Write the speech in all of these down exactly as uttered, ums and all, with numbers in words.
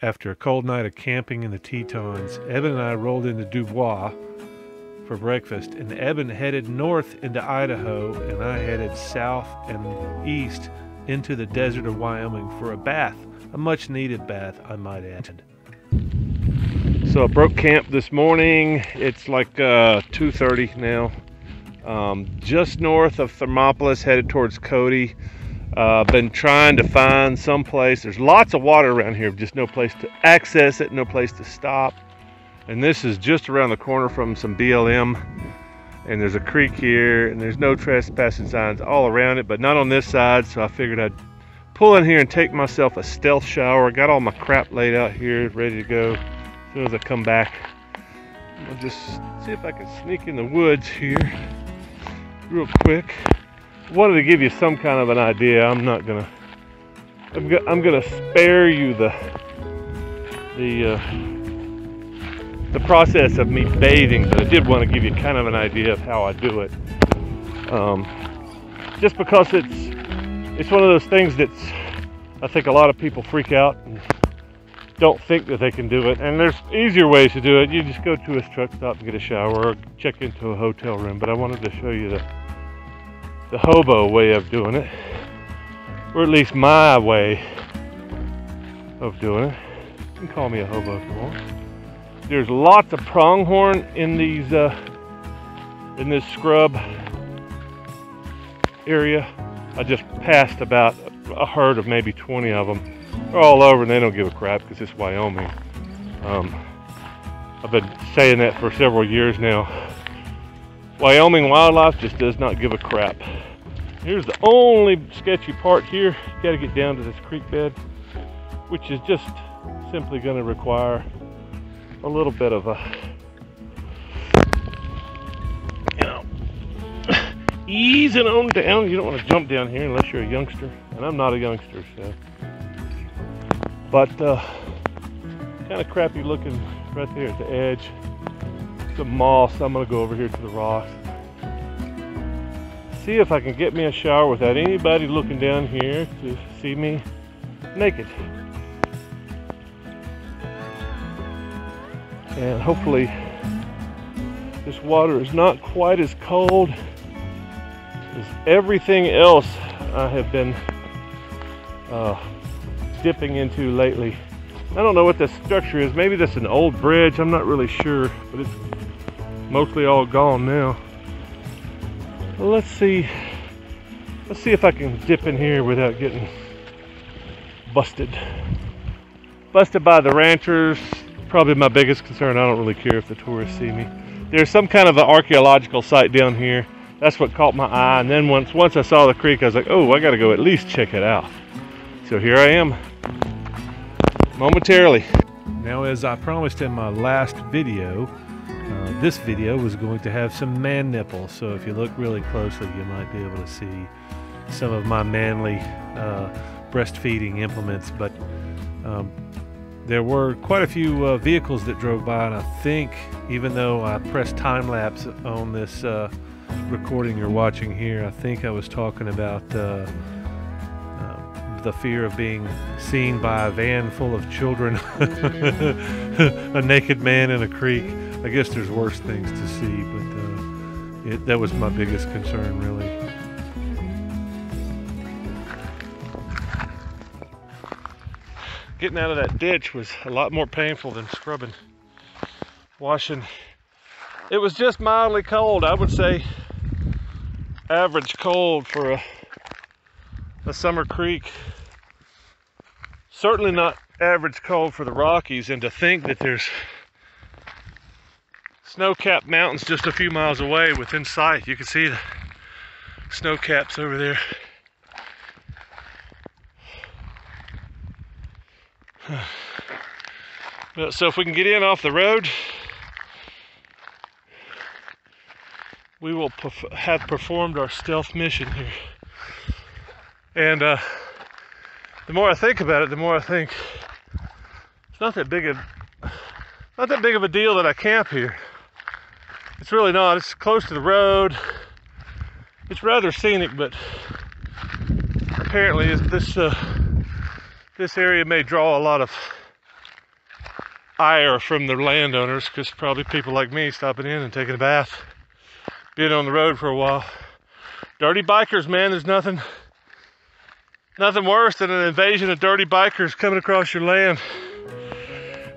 After a cold night of camping in the Tetons, Eben and I rolled into Dubois for breakfast, and Eben headed north into Idaho, and I headed south and east into the desert of Wyoming for a bath, a much-needed bath, I might add. So I broke camp this morning. It's like uh, two thirty now. Um, just north of Thermopolis, headed towards Cody. Uh, been trying to find some place. There's lots of water around here, just no place to access it, no place to stop. And this is just around the corner from some B L M. And there's a creek here, and there's no trespassing signs all around it, but not on this side. So I figured I'd pull in here and take myself a stealth shower. Got all my crap laid out here, ready to go. As soon as I come back, I'll just see if I can sneak in the woods here real quick. Wanted to give you some kind of an idea. I'm not gonna. I'm, go, I'm gonna spare you the the uh, the process of me bathing, but I did want to give you kind of an idea of how I do it. Um, just because it's it's one of those things that's I think a lot of people freak out and don't think that they can do it. And there's easier ways to do it. You just go to a truck stop and get a shower, or check into a hotel room. But I wanted to show you the the hobo way of doing it, or at least my way of doing it. You can call me a hobo if you want. There's lots of pronghorn in these uh, in this scrub area. I just passed about a herd of maybe twenty of them. They're all over and they don't give a crap because it's Wyoming. Um, I've been saying that for several years now. Wyoming wildlife just does not give a crap. Here's the only sketchy part here. You gotta get down to this creek bed, which is just simply gonna require a little bit of a, you know, easing on down. You don't wanna jump down here unless you're a youngster, and I'm not a youngster, so. But uh, kind of crappy looking right there at the edge. Some moss. I'm gonna go over here to the rocks, see if I can get me a shower without anybody looking down here to see me naked, and hopefully this water is not quite as cold as everything else I have been uh, dipping into lately. I don't know what this structure is. Maybe that's an old bridge, I'm not really sure, but it's mostly all gone now. Let's see. Let's see if I can dip in here without getting busted. Busted by the ranchers. Probably my biggest concern. I don't really care if the tourists see me. There's some kind of an archaeological site down here. That's what caught my eye. And then once once I saw the creek, I was like, oh, I gotta go at least check it out. So here I am, momentarily. Now, as I promised in my last video, Uh, this video was going to have some man nipples, so if you look really closely, you might be able to see some of my manly uh, breastfeeding implements. But um, there were quite a few uh, vehicles that drove by, and I think, even though I pressed time lapse on this uh, recording you're watching here, I think I was talking about uh, the fear of being seen by a van full of children, a naked man in a creek. I guess there's worse things to see, but uh, it, that was my biggest concern, really. Getting out of that ditch was a lot more painful than scrubbing, washing. It was just mildly cold. I would say average cold for a a summer creek. Certainly not average cold for the Rockies, and to think that there's snow-capped mountains just a few miles away within sight. You can see the snow caps over there. So if we can get in off the road, we will perf- have performed our stealth mission here. And uh, the more I think about it, the more I think it's not that big a not that big of a deal that I camp here. It's really not. It's close to the road. It's rather scenic, but apparently this uh, this area may draw a lot of ire from the landowners, because probably people like me stopping in and taking a bath, being on the road for a while. Dirty bikers, man, there's nothing nothing worse than an invasion of dirty bikers coming across your land.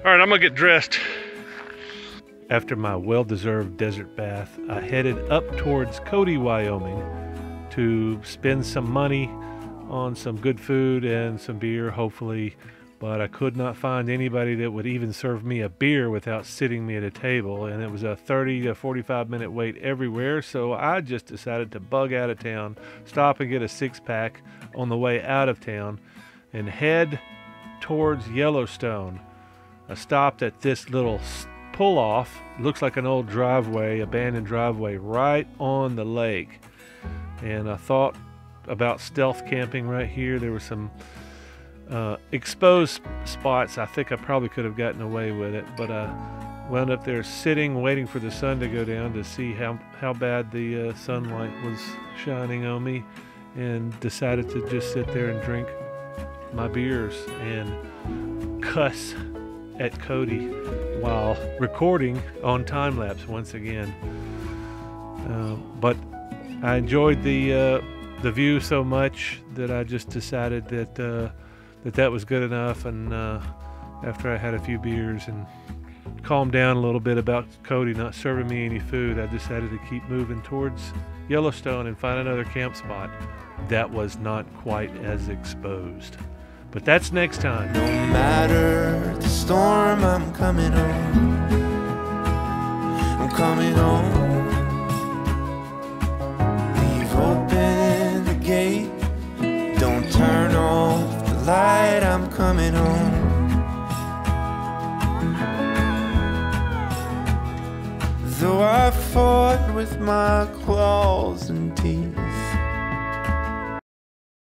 All right, I'm gonna get dressed. After my well-deserved desert bath, I headed up towards Cody, Wyoming to spend some money on some good food and some beer, hopefully, but I could not find anybody that would even serve me a beer without sitting me at a table, and it was a thirty to forty-five minute wait everywhere, so I just decided to bug out of town, stop and get a six-pack on the way out of town, and head towards Yellowstone. I stopped at this little pull-off, looks like an old driveway, abandoned driveway, right on the lake. And I thought about stealth camping right here. There were some uh, exposed spots. I think I probably could have gotten away with it, but I wound up there sitting, waiting for the sun to go down to see how, how bad the uh, sunlight was shining on me, and decided to just sit there and drink my beers and cuss at Cody while recording on time lapse once again. Uh, but I enjoyed the uh, the view so much that I just decided that uh, that that was good enough. And uh, after I had a few beers and calmed down a little bit about Cody not serving me any food, I decided to keep moving towards Yellowstone and find another camp spot that was not quite as exposed. But that's next time. No matter the storm, I'm coming home. I'm coming home. Leave open the gate. Don't turn off the light. I'm coming home. Though I fought with my claws and teeth,